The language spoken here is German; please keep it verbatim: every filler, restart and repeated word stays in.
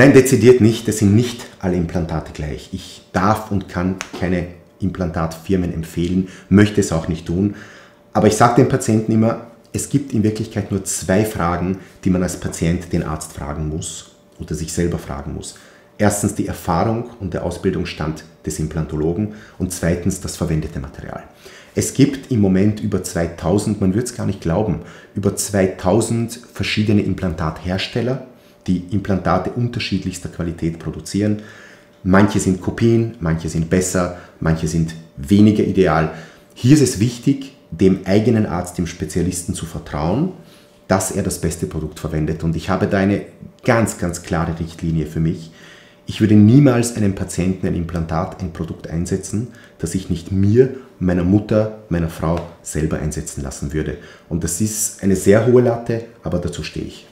Nein, dezidiert nicht. Es sind nicht alle Implantate gleich. Ich darf und kann keine Implantatfirmen empfehlen, möchte es auch nicht tun. Aber ich sage den Patienten immer, es gibt in Wirklichkeit nur zwei Fragen, die man als Patient den Arzt fragen muss oder sich selber fragen muss. Erstens die Erfahrung und der Ausbildungsstand des Implantologen und zweitens das verwendete Material. Es gibt im Moment über zweitausend, man würde es gar nicht glauben, über zweitausend verschiedene Implantathersteller, die Implantate unterschiedlichster Qualität produzieren. Manche sind Kopien, manche sind besser, manche sind weniger ideal. Hier ist es wichtig, dem eigenen Arzt, dem Spezialisten zu vertrauen, dass er das beste Produkt verwendet. Und ich habe da eine ganz, ganz klare Richtlinie für mich. Ich würde niemals einem Patienten ein Implantat, ein Produkt einsetzen, das ich nicht mir, meiner Mutter, meiner Frau selber einsetzen lassen würde. Und das ist eine sehr hohe Latte, aber dazu stehe ich.